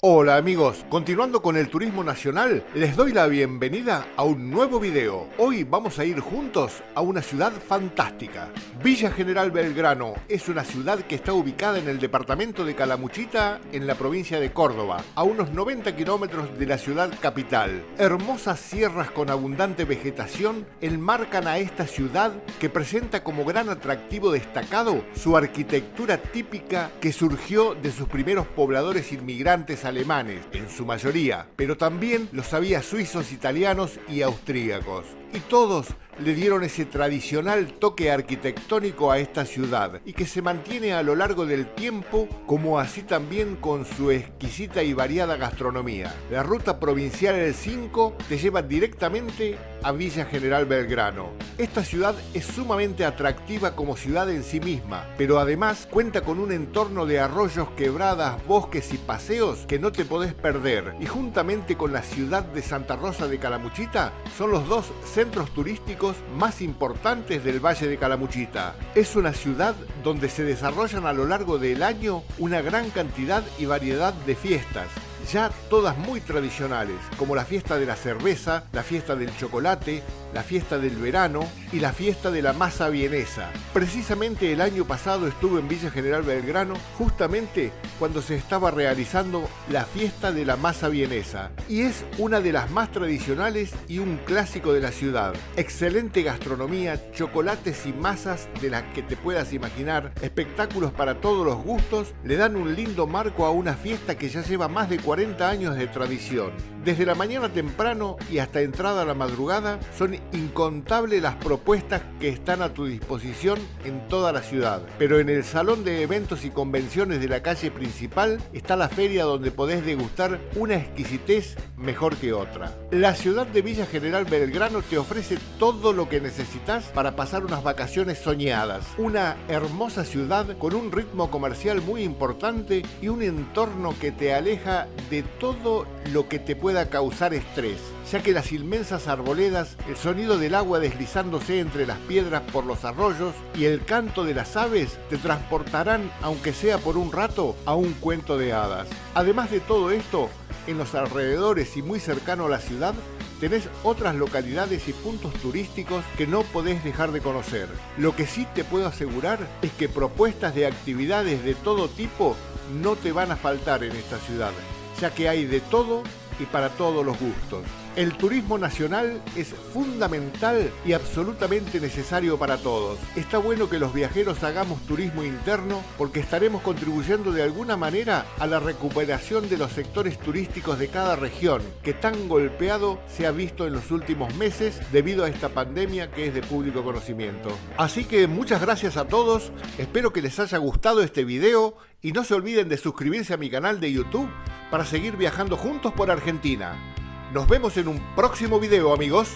Hola amigos, continuando con el turismo nacional, les doy la bienvenida a un nuevo video. Hoy vamos a ir juntos a una ciudad fantástica. Villa General Belgrano es una ciudad que está ubicada en el departamento de Calamuchita, en la provincia de Córdoba, a unos 90 kilómetros de la ciudad capital. Hermosas sierras con abundante vegetación enmarcan a esta ciudad que presenta como gran atractivo destacado su arquitectura típica que surgió de sus primeros pobladores inmigrantes alemanes, en su mayoría, pero también los había suizos, italianos y austríacos. Y todos le dieron ese tradicional toque arquitectónico a esta ciudad y que se mantiene a lo largo del tiempo, como así también con su exquisita y variada gastronomía. La ruta provincial el 5 te lleva directamente a Villa General Belgrano. Esta ciudad es sumamente atractiva como ciudad en sí misma, pero además cuenta con un entorno de arroyos, quebradas, bosques y paseos que no te podés perder, y juntamente con la ciudad de Santa Rosa de Calamuchita son los dos centros turísticos más importantes del Valle de Calamuchita. Es una ciudad donde se desarrollan a lo largo del año una gran cantidad y variedad de fiestas, ya todas muy tradicionales, como la fiesta de la cerveza, la fiesta del chocolate, la fiesta del verano y la fiesta de la masa vienesa. Precisamente el año pasado estuve en Villa General Belgrano, justamente cuando se estaba realizando la fiesta de la masa vienesa, y es una de las más tradicionales y un clásico de la ciudad. Excelente gastronomía, chocolates y masas de las que te puedas imaginar, espectáculos para todos los gustos, le dan un lindo marco a una fiesta que ya lleva más de 40 años de tradición. Desde la mañana temprano y hasta entrada a la madrugada son incontables las propuestas que están a tu disposición en toda la ciudad. Pero en el salón de eventos y convenciones de la calle principal está la feria, donde podés degustar una exquisitez mejor que otra. La ciudad de Villa General Belgrano te ofrece todo lo que necesitas para pasar unas vacaciones soñadas. Una hermosa ciudad con un ritmo comercial muy importante y un entorno que te aleja de todo lo que te pueda causar estrés, ya que las inmensas arboledas, el sonido del agua deslizándose entre las piedras por los arroyos y el canto de las aves te transportarán, aunque sea por un rato, a un cuento de hadas. Además de todo esto, en los alrededores y muy cercano a la ciudad, tenés otras localidades y puntos turísticos que no podés dejar de conocer. Lo que sí te puedo asegurar es que propuestas de actividades de todo tipo no te van a faltar en esta ciudad, ya que hay de todo y para todos los gustos. El turismo nacional es fundamental y absolutamente necesario para todos. Está bueno que los viajeros hagamos turismo interno, porque estaremos contribuyendo de alguna manera a la recuperación de los sectores turísticos de cada región, que tan golpeado se ha visto en los últimos meses debido a esta pandemia que es de público conocimiento. Así que muchas gracias a todos, espero que les haya gustado este video y no se olviden de suscribirse a mi canal de YouTube para seguir viajando juntos por Argentina. Nos vemos en un próximo video, amigos.